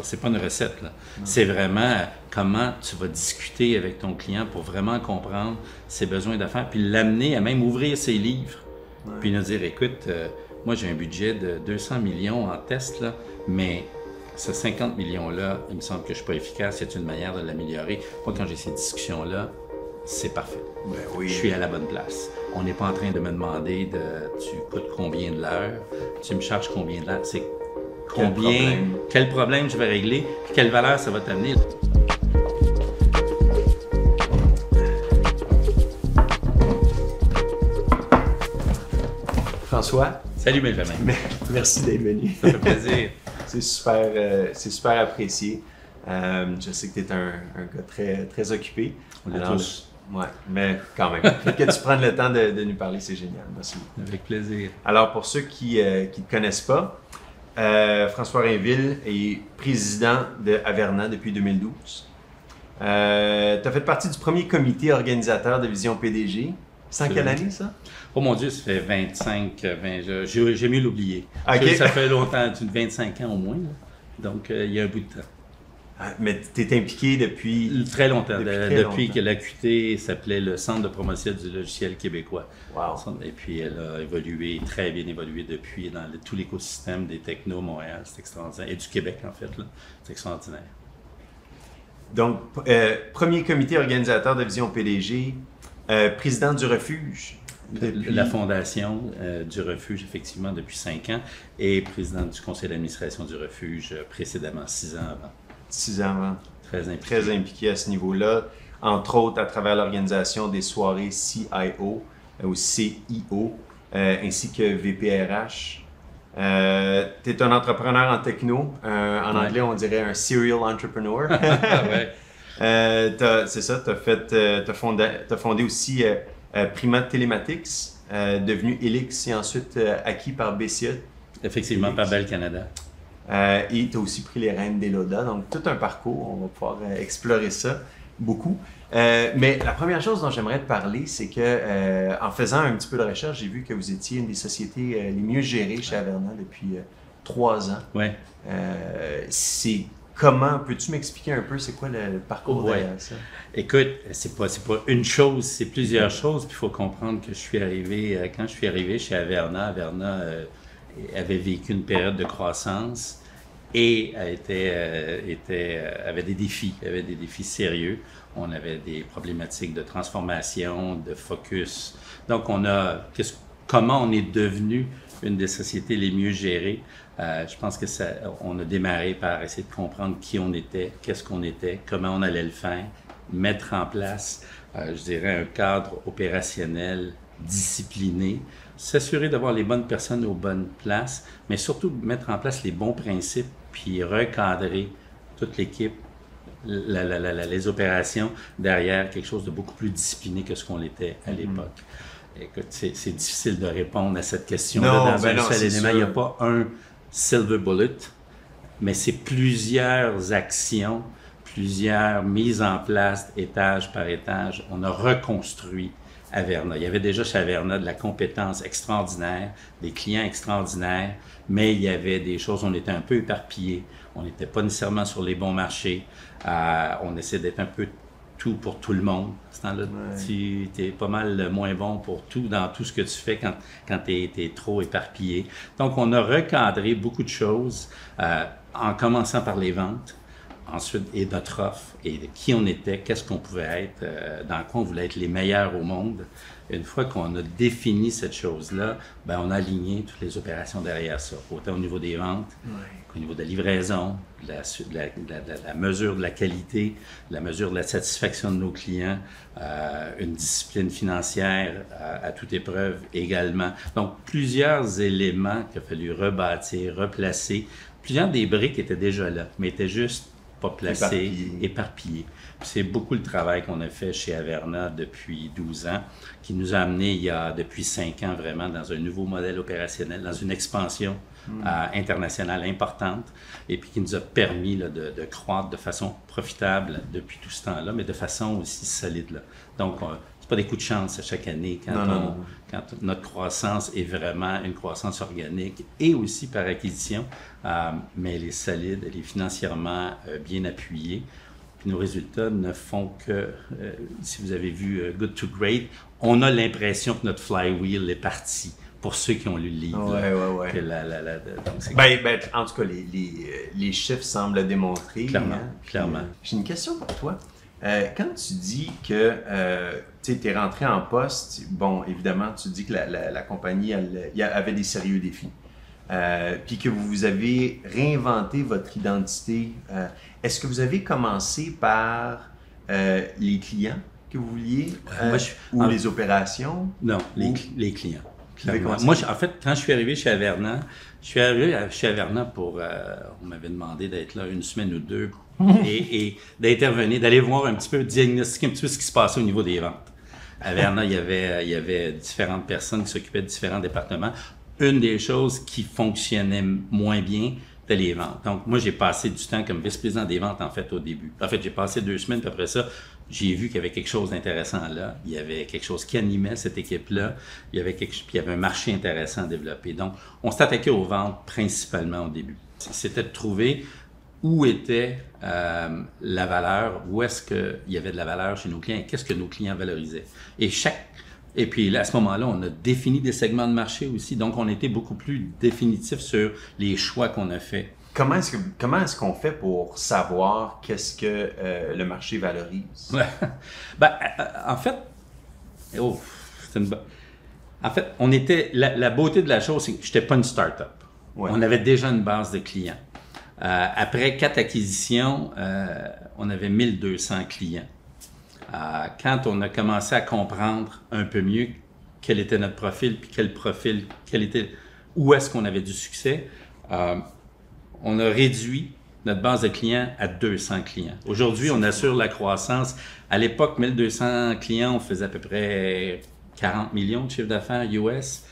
parce que c'est pas une recette, là. C'est vraiment comment tu vas discuter avec ton client pour vraiment comprendre ses besoins d'affaires, puis l'amener à même ouvrir ses livres, puis nous dire, écoute, moi j'ai un budget de 200 millions en test, là, mais ce 50 millions-là, il me semble que je ne suis pas efficace, c'est une manière de l'améliorer. Moi, quand j'ai ces discussions-là, c'est parfait. Ben oui. Je suis à la bonne place. On n'est pas en train de me demander de, tu coûtes combien de l'heure, tu me charges combien de l'heure, c'est combien, quel problème je vais régler, puis quelle valeur ça va t'amener. François. Salut Benjamin. Merci d'être venu. Ça fait plaisir. C'est super apprécié. Je sais que tu es un gars très, très occupé. On l'est tous. Oui, mais quand même. Que tu prennes le temps de nous parler, c'est génial. Merci beaucoup. Avec plaisir. Alors, pour ceux qui ne te connaissent pas, François Rainville est président de Averna depuis 2012. Tu as fait partie du premier comité organisateur de Vision PDG. C'est en quelle année, ça? Oh mon Dieu, ça fait 25, j'ai mieux l'oublier. Okay. Ça fait longtemps, 25 ans au moins, là. Donc il y a un bout de temps. Ah, mais tu es impliqué depuis… Très longtemps, depuis que l'AQT s'appelait le Centre de promotion du logiciel québécois. Wow. Et puis elle a évolué, très bien évolué depuis dans tout l'écosystème des technos Montréal, c'est extraordinaire, et du Québec en fait, c'est extraordinaire. Donc, premier comité organisateur de Vision PDG, président du Refuge. Depuis... La fondation du Refuge, effectivement, depuis 5 ans, et président du conseil d'administration du Refuge précédemment, 6 ans avant. 6 ans avant. Très impliqué. Très impliqué à ce niveau-là, entre autres à travers l'organisation des soirées CIO ou CIO, ainsi que VPRH. Tu es un entrepreneur en techno, en anglais on dirait un « serial entrepreneur ». Ouais. C'est ça, tu as fondé aussi Prima Telematics, devenu Elix et ensuite acquis par BCA. Effectivement, Elix. Par Bell Canada. Et tu as aussi pris les rênes d'Eloda, donc tout un parcours, on va pouvoir explorer ça beaucoup. Mais la première chose dont j'aimerais te parler, c'est que en faisant un petit peu de recherche, j'ai vu que vous étiez une des sociétés les mieux gérées chez Averna depuis 3 ans. Oui. C'est... Comment? Peux-tu m'expliquer un peu c'est quoi le parcours derrière ça? Écoute, c'est pas une chose, c'est plusieurs choses. Puis il faut comprendre que quand je suis arrivé chez Averna, Averna avait vécu une période de croissance et avait des défis sérieux. On avait des problématiques de transformation, de focus. Donc comment on est devenu une des sociétés les mieux gérées? Je pense que on a démarré par essayer de comprendre qui on était, qu'est-ce qu'on était, comment on allait le faire, mettre en place, je dirais, un cadre opérationnel discipliné, s'assurer d'avoir les bonnes personnes aux bonnes places, mais surtout mettre en place les bons principes, puis recadrer toute l'équipe, les opérations derrière quelque chose de beaucoup plus discipliné que ce qu'on l'était à l'époque. Écoute, c'est difficile de répondre à cette question-là dans un seul élément. Il n'y a pas un silver bullet, mais c'est plusieurs actions, plusieurs mises en place, étage par étage. On a reconstruit Averna. Il y avait déjà chez Averna de la compétence extraordinaire, des clients extraordinaires, mais il y avait des choses, on était un peu éparpillés, on n'était pas nécessairement sur les bons marchés, on essayait d'être un peu tout pour tout le monde. Ce temps-là, tu es pas mal moins bon pour tout dans tout ce que tu fais quand tu es trop éparpillé. Donc, on a recadré beaucoup de choses en commençant par les ventes, ensuite, et notre offre, et de qui on était, qu'est-ce qu'on pouvait être, dans quoi on voulait être les meilleurs au monde. Une fois qu'on a défini cette chose-là, ben, on a aligné toutes les opérations derrière ça, autant au niveau des ventes, au niveau de la livraison, de la mesure de la qualité, de la mesure de la satisfaction de nos clients, une discipline financière à toute épreuve également. Donc, plusieurs éléments qu'il a fallu rebâtir, replacer. Plusieurs des briques étaient déjà là, mais étaient juste pas placées, éparpillées. C'est beaucoup le travail qu'on a fait chez Averna depuis 12 ans, qui nous a amené depuis 5 ans vraiment dans un nouveau modèle opérationnel, dans une expansion internationale importante, et puis qui nous a permis là, de croître de façon profitable depuis tout ce temps-là, mais de façon aussi solide. Là. Donc, pas des coups de chance à chaque année quand, quand notre croissance est vraiment une croissance organique et aussi par acquisition, mais elle est solide, elle est financièrement bien appuyée. Puis nos résultats ne font que, si vous avez vu Good to Great, on a l'impression que notre flywheel est parti. Pour ceux qui ont lu le livre. Ouais. Donc en tout cas, les chiffres semblent le démontrer. Clairement, hein? Clairement. J'ai une question pour toi. Quand tu dis que tu es rentré en poste, bon, évidemment, tu dis que la compagnie avait des sérieux défis. Puis que vous avez réinventé votre identité. Est-ce que vous avez commencé par les clients que vous vouliez ou les opérations? Non, les clients. Moi, en fait, quand je suis arrivé chez Averna, pour, on m'avait demandé d'être là une semaine ou deux et d'intervenir, d'aller voir un petit peu, diagnostiquer un petit peu ce qui se passait au niveau des ventes. À Averna, il y avait différentes personnes qui s'occupaient de différents départements. Une des choses qui fonctionnait moins bien, c'était les ventes. Donc, moi, j'ai passé du temps comme vice-président des ventes, en fait, au début. En fait, j'ai passé 2 semaines, puis après ça, j'ai vu qu'il y avait quelque chose d'intéressant là. Il y avait quelque chose qui animait cette équipe-là. Il y avait un marché intéressant à développer. Donc, on s'attaquait aux ventes principalement au début. C'était de trouver où était la valeur, où est-ce qu'il y avait de la valeur chez nos clients et qu'est-ce que nos clients valorisaient. Et puis là, à ce moment-là, on a défini des segments de marché aussi. Donc, on était beaucoup plus définitif sur les choix qu'on a faits. Comment est-ce qu'on fait pour savoir qu'est-ce que le marché valorise? En fait, la beauté de la chose, c'est que je n'étais pas une start-up. Ouais. On avait déjà une base de clients. Après 4 acquisitions, on avait 1200 clients. Quand on a commencé à comprendre un peu mieux quel était notre profil, puis où est-ce qu'on avait du succès, on a réduit notre base de clients à 200 clients. Aujourd'hui, on assure la croissance. À l'époque, 1200 clients, on faisait à peu près 40 millions de chiffre d'affaires US.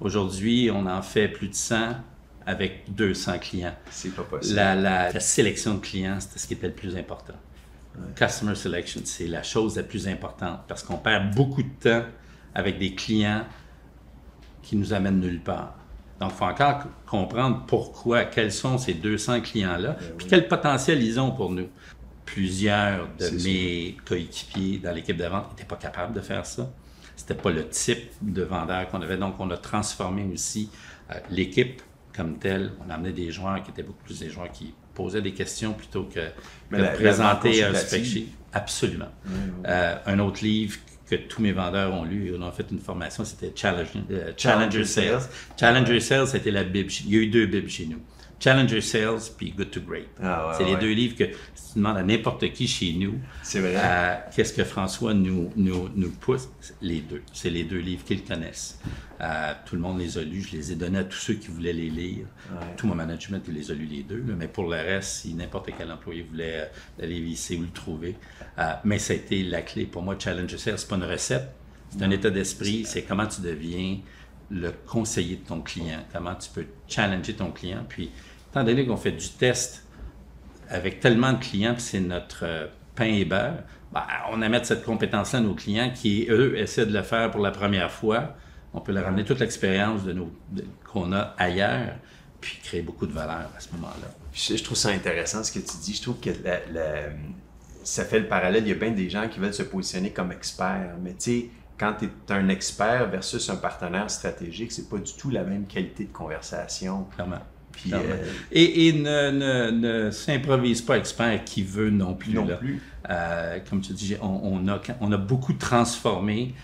Aujourd'hui, on en fait plus de 100 avec 200 clients. C'est pas possible. La sélection de clients, c'était ce qui était le plus important. Ouais. Customer selection, c'est la chose la plus importante parce qu'on perd beaucoup de temps avec des clients qui nous amènent nulle part. Donc, il faut encore comprendre pourquoi, quels sont ces 200 clients-là, puis quel potentiel ils ont pour nous. Plusieurs de mes coéquipiers dans l'équipe de vente n'étaient pas capables de faire ça. C'était pas le type de vendeur qu'on avait. Donc, on a transformé aussi l'équipe comme telle. On amenait des joueurs qui étaient beaucoup plus des joueurs qui posaient des questions plutôt que de présenter un spec sheet. Absolument. Un autre livre que tous mes vendeurs ont lu, on a fait une formation, c'était Challenger Sales. Challenger Sales, c'était la Bible. Il y a eu 2 Bibles chez nous. Challenger Sales puis Good to Great. Les 2 livres que si tu demandes à n'importe qui chez nous, c'est vrai. Qu'est-ce que François nous pousse? Les deux. C'est les 2 livres qu'ils connaissent. Tout le monde les a lus. Je les ai donnés à tous ceux qui voulaient les lire. Ouais. Tout mon management les a lus les 2. Là. Mais pour le reste, si n'importe quel employé voulait aller visser ou le trouver. Mais ça a été la clé. Pour moi, Challenger Sales, c'est pas une recette. C'est un état d'esprit. C'est comment tu deviens le conseiller de ton client, comment tu peux challenger ton client. Puis, étant donné qu'on fait du test avec tellement de clients, puis c'est notre pain et beurre, on amène cette compétence-là à nos clients qui, eux, essaient de le faire pour la première fois. On peut leur ramener toute l'expérience qu'on a ailleurs, puis créer beaucoup de valeur à ce moment-là. Je trouve ça intéressant ce que tu dis. Je trouve que ça fait le parallèle. Il y a bien des gens qui veulent se positionner comme experts, mais tu sais, quand tu es un expert versus un partenaire stratégique, c'est pas du tout la même qualité de conversation. Clairement. Puis, et ne s'improvise pas expert qui veut non plus. Non plus. Comme tu dis, on a beaucoup transformé.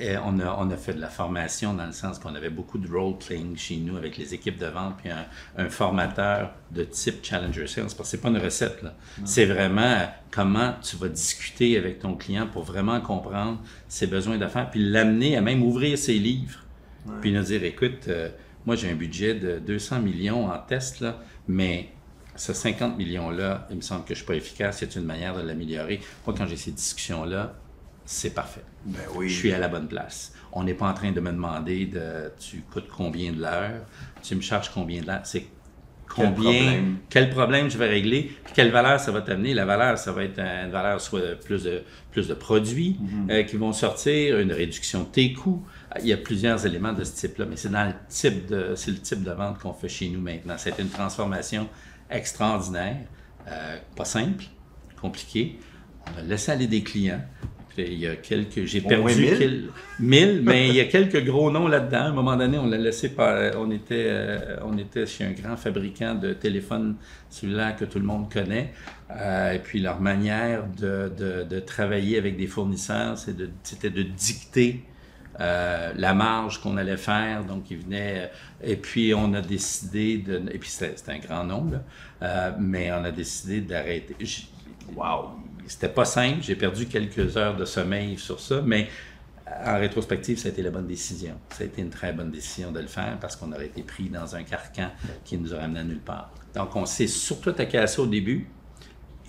Et on a fait de la formation dans le sens qu'on avait beaucoup de role-playing chez nous avec les équipes de vente puis un formateur de type Challenger Sales, parce que c'est pas une recette là. C'est vraiment comment tu vas discuter avec ton client pour vraiment comprendre ses besoins d'affaires puis l'amener à même ouvrir ses livres puis nous dire écoute, moi j'ai un budget de 200 millions en test là, mais ce 50 millions là, il me semble que je suis pas efficace, c'est une manière de l'améliorer. Moi quand j'ai ces discussions là, c'est parfait. Ben oui. Je suis à la bonne place. On n'est pas en train de me demander tu coûtes combien de l'heure, tu me charges combien de l'heure. C'est Quel problème je vais régler, puis quelle valeur ça va t'amener. La valeur, ça va être une valeur soit plus de produits qui vont sortir, une réduction de tes coûts. Il y a plusieurs éléments de ce type-là, mais c'est le type de vente qu'on fait chez nous maintenant. C'est une transformation extraordinaire, pas simple, compliquée. On a laissé aller des clients. Il y a quelques, j'ai perdu 1000, mais il y a quelques gros noms là-dedans. À un moment donné, on l'a laissé par, on était chez un grand fabricant de téléphones cellulaires que tout le monde connaît. Et puis leur manière de travailler avec des fournisseurs, c'était de dicter la marge qu'on allait faire. Donc ils venaient, et puis on a décidé de, et puis c'était un grand nom, là, mais on a décidé d'arrêter. Wow! C'était pas simple, j'ai perdu quelques heures de sommeil sur ça, mais en rétrospective, ça a été la bonne décision. Ça a été une très bonne décision de le faire parce qu'on aurait été pris dans un carcan qui nous aurait amené à nulle part. Donc, on s'est surtout attaqué à ça au début.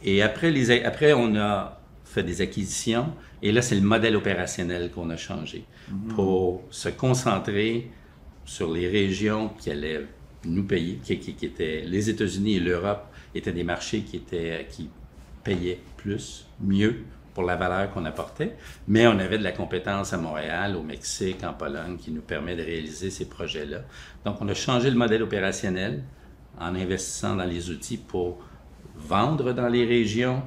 Et après, après on a fait des acquisitions. Et là, c'est le modèle opérationnel qu'on a changé pour se concentrer sur les régions qui allaient nous payer, qui étaient les États-Unis et l'Europe, étaient des marchés qui payaient plus, mieux pour la valeur qu'on apportait, mais on avait de la compétence à Montréal, au Mexique, en Pologne, qui nous permet de réaliser ces projets-là. Donc, on a changé le modèle opérationnel en investissant dans les outils pour vendre dans les régions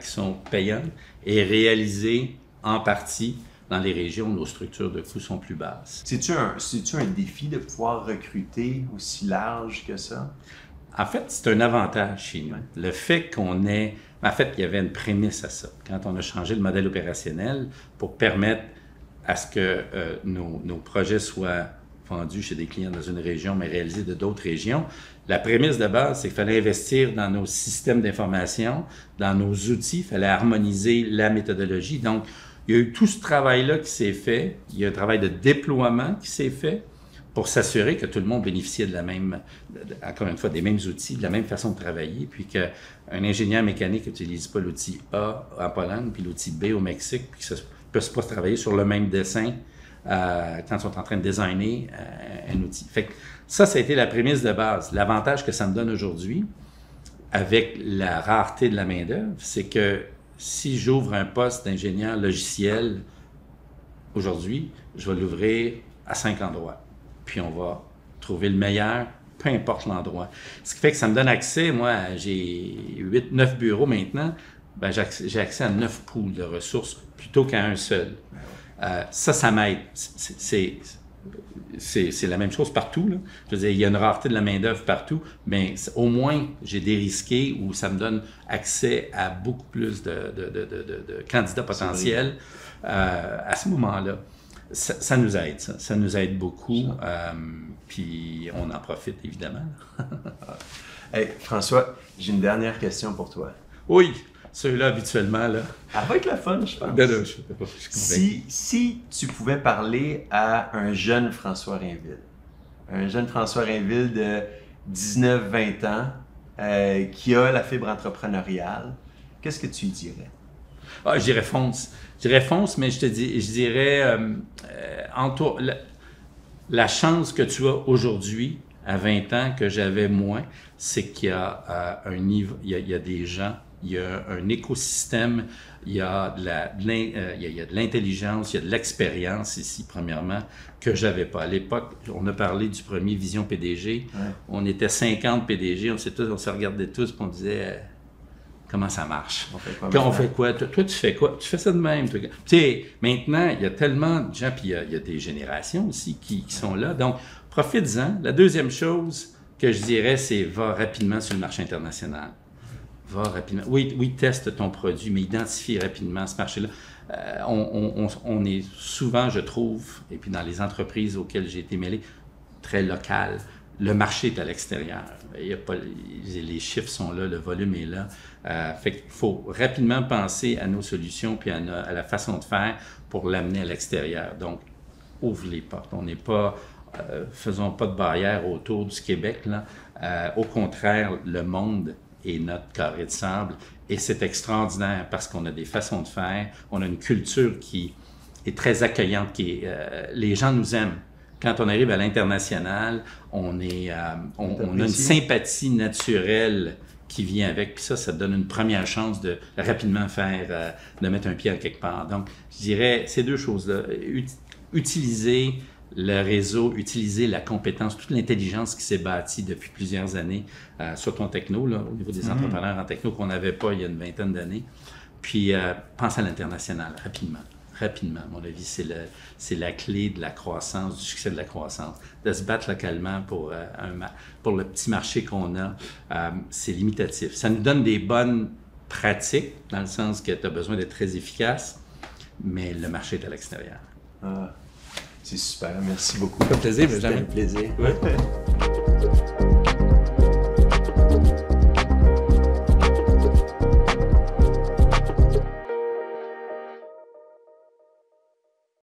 qui sont payantes et réaliser en partie dans les régions où nos structures de coûts sont plus basses. C'est-tu un défi de pouvoir recruter aussi large que ça? En fait, c'est un avantage chez nous. Le fait qu'on ait... En fait, il y avait une prémisse à ça. Quand on a changé le modèle opérationnel pour permettre à ce que nos projets soient vendus chez des clients dans une région, mais réalisés de d'autres régions, la prémisse de base, c'est qu'il fallait investir dans nos systèmes d'information, dans nos outils, il fallait harmoniser la méthodologie. Donc, il y a eu tout ce travail-là qui s'est fait. Il y a un travail de déploiement qui s'est fait pour s'assurer que tout le monde bénéficiait de la même, encore une fois, des mêmes outils, de la même façon de travailler, puis qu'un ingénieur mécanique n'utilise pas l'outil A en Pologne, puis l'outil B au Mexique, puis qu'ils ne peuvent pas travailler sur le même dessin quand ils sont en train de designer un outil. Fait que ça a été la prémisse de base. L'avantage que ça me donne aujourd'hui, avec la rareté de la main-d'œuvre, c'est que si j'ouvre un poste d'ingénieur logiciel aujourd'hui, je vais l'ouvrir à 5 endroits. Puis on va trouver le meilleur, peu importe l'endroit. Ce qui fait que ça me donne accès, moi, j'ai 8-9 bureaux maintenant, ben j'ai accès à 9 pools de ressources plutôt qu'à un seul. Ça m'aide. C'est la même chose partout, là. Je veux dire, il y a une rareté de la main-d'œuvre partout, mais au moins, j'ai dérisqué où ça me donne accès à beaucoup plus de candidats potentiels à ce moment-là. Ça nous aide, ça nous aide beaucoup, puis on en profite évidemment. Hey, François, j'ai une dernière question pour toi. Oui, celui-là habituellement, là. Avec la fun, je pense. Ben là, je sais pas, je suis convaincu. Si tu pouvais parler à un jeune François Rainville, de 19-20 ans qui a la fibre entrepreneuriale, qu'est-ce que tu lui dirais? Ah, je dirais fonce. Mais je dirais la chance que tu as aujourd'hui, à 20 ans, que j'avais moins, c'est qu'il y a un niveau, il y a des gens, il y a un écosystème, il y a de l'intelligence, il y a de l'expérience ici, premièrement, que je n'avais pas. À l'époque, on a parlé du premier Vision PDG, ouais. On était 50 PDG, on se regardait tous et on disait... Comment ça marche? On fait quoi? Toi, tu fais quoi? Tu fais ça de même. Tu sais, maintenant, il y a tellement de gens, puis il y a des générations aussi qui sont là. Donc, profites-en. La deuxième chose que je dirais, c'est va rapidement sur le marché international. Va rapidement. Oui, teste ton produit, mais identifie rapidement ce marché-là. On est souvent, je trouve, et puis dans les entreprises auxquelles j'ai été mêlé, très local. Le marché est à l'extérieur. Les chiffres sont là, le volume est là. Fait qu'il faut rapidement penser à nos solutions puis à la façon de faire pour l'amener à l'extérieur. Donc, ouvre les portes. On n'est pas... faisons pas de barrière autour du Québec, là. Au contraire, le monde est notre carré de sable et c'est extraordinaire parce qu'on a des façons de faire. On a une culture qui est très accueillante. Les gens nous aiment. Quand on arrive à l'international, on a une sympathie naturelle qui vient avec, puis ça, ça te donne une première chance de rapidement faire, de mettre un pied à quelque part. Donc, je dirais, ces deux choses-là, utiliser le réseau, utiliser la compétence, toute l'intelligence qui s'est bâtie depuis plusieurs années, surtout en techno, là, au niveau des entrepreneurs en techno qu'on n'avait pas il y a une vingtaine d'années, puis pense à l'international rapidement. Rapidement, à mon avis, c'est la clé de la croissance, du succès de la croissance. De se battre localement pour le petit marché qu'on a, c'est limitatif. Ça nous donne des bonnes pratiques, dans le sens que tu as besoin d'être très efficace, mais le marché est à l'extérieur. Ah, c'est super, merci beaucoup. Ça fait plaisir, Benjamin. Ça fait plaisir. Ouais.